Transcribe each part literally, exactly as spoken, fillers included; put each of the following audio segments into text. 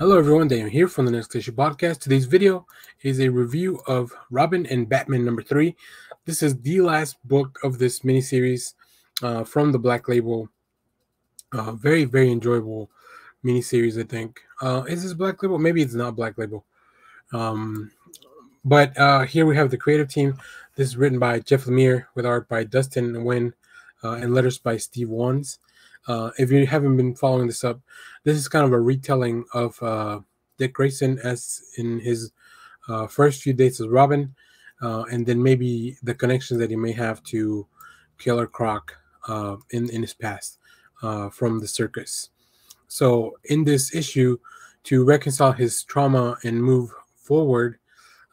Hello everyone, Daniel here from the Next Issue Podcast. Today's video is a review of Robin and Batman number three. This is the last book of this miniseries uh, from the Black Label. Uh, very, very enjoyable miniseries, I think. Uh, is this Black Label? Maybe it's not Black Label. Um, but uh, here we have the creative team. This is written by Jeff Lemire with art by Dustin Nguyen uh, and letters by Steve Wands. Uh, if you haven't been following this up, this is kind of a retelling of uh, Dick Grayson as in his uh, first few dates as Robin, uh, and then maybe the connections that he may have to Killer Croc uh, in, in his past uh, from the circus. So in this issue, to reconcile his trauma and move forward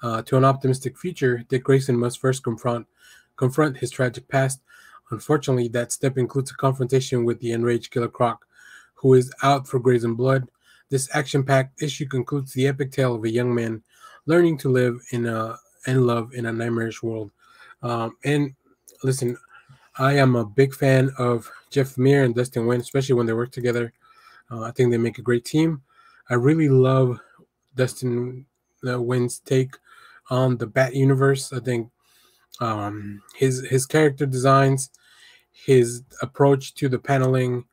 uh, to an optimistic future, Dick Grayson must first confront, confront his tragic past. Unfortunately, that step includes a confrontation with the enraged Killer Croc, who is out for Grayson blood. This action-packed issue concludes the epic tale of a young man learning to live in a and love in a nightmarish world. Um, and listen, I am a big fan of Jeff Lemire and Dustin Nguyen, especially when they work together. Uh, I think they make a great team. I really love Dustin Nguyen's take on the Bat Universe. I think um his his character designs, his approach to the paneling,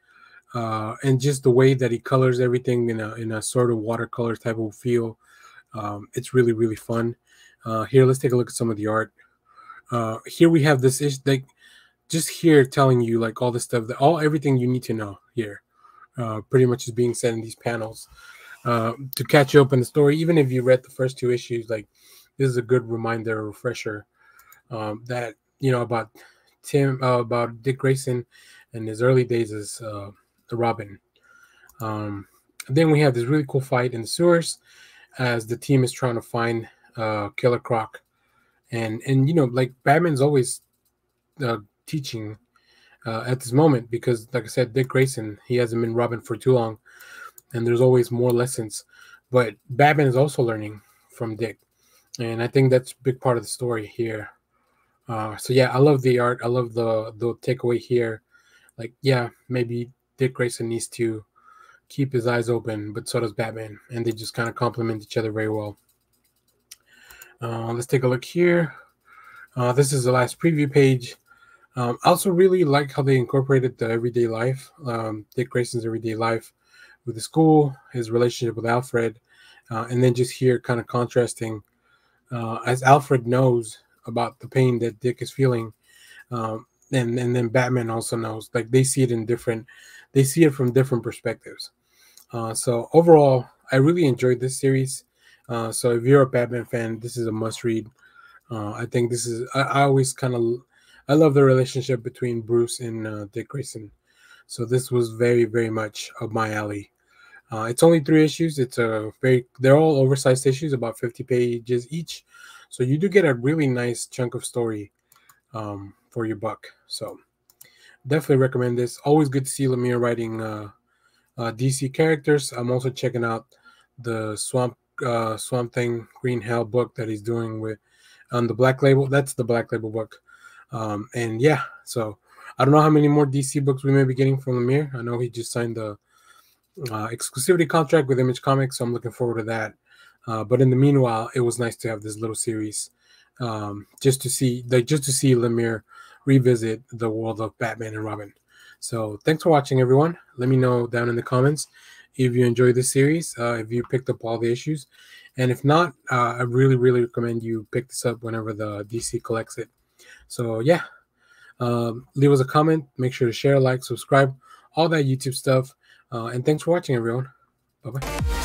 uh and just the way that he colors everything in a in a sort of watercolor type of feel. Um it's really really fun. Uh here, let's take a look at some of the art. Uh here we have this issue, like just here telling you like all the stuff that all everything you need to know here uh pretty much is being said in these panels uh to catch you up in the story. Even if you read the first two issues, like this is a good reminder, a refresher Um, that you know about Tim, uh, about Dick Grayson, and his early days as uh, the Robin. Um, then we have this really cool fight in the sewers, as the team is trying to find uh, Killer Croc, and and you know like Batman's always uh, teaching uh, at this moment, because like I said, Dick Grayson, he hasn't been Robin for too long, and there's always more lessons. But Batman is also learning from Dick, and I think that's a big part of the story here. Uh, so yeah, I love the art. I love the the takeaway here. Like, yeah, maybe Dick Grayson needs to keep his eyes open, but so does Batman, and they just kind of complement each other very well. Uh, let's take a look here. Uh, this is the last preview page. Um, I also really like how they incorporated the everyday life, um, Dick Grayson's everyday life with the school, his relationship with Alfred, uh, and then just here kind of contrasting uh, as Alfred knows about the pain that Dick is feeling, um, and and then Batman also knows. Like they see it in different, they see it from different perspectives. Uh, so overall, I really enjoyed this series. Uh, so if you're a Batman fan, this is a must-read. Uh, I think this is. I, I always kind of, I love the relationship between Bruce and uh, Dick Grayson. So this was very very much up my alley. Uh, it's only three issues. It's a very. They're all oversized issues, about fifty pages each. So you do get a really nice chunk of story um, for your buck. So definitely recommend this. Always good to see Lemire writing uh, uh, D C characters. I'm also checking out the Swamp uh, Swamp Thing Green Hell book that he's doing with on the Black Label. That's the Black Label book. Um, and yeah, so I don't know how many more D C books we may be getting from Lemire. I know he just signed the uh, exclusivity contract with Image Comics, so I'm looking forward to that. Uh, but in the meanwhile, it was nice to have this little series, um, just to see, like, just to see Lemire revisit the world of Batman and Robin. So thanks for watching, everyone. Let me know down in the comments if you enjoyed this series, uh, if you picked up all the issues, and if not, uh, I really, really recommend you pick this up whenever the D C collects it. So yeah, um, leave us a comment. Make sure to share, like, subscribe, all that YouTube stuff. Uh, and thanks for watching, everyone. Bye bye.